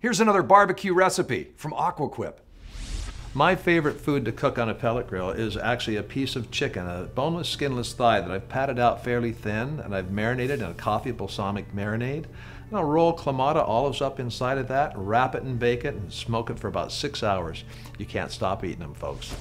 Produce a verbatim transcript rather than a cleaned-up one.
Here's another barbecue recipe from AquaQuip. My favorite food to cook on a pellet grill is actually a piece of chicken, a boneless, skinless thigh that I've patted out fairly thin and I've marinated in a coffee balsamic marinade. And I'll roll Clamato olives up inside of that, wrap it and bake it, and smoke it for about six hours. You can't stop eating them, folks.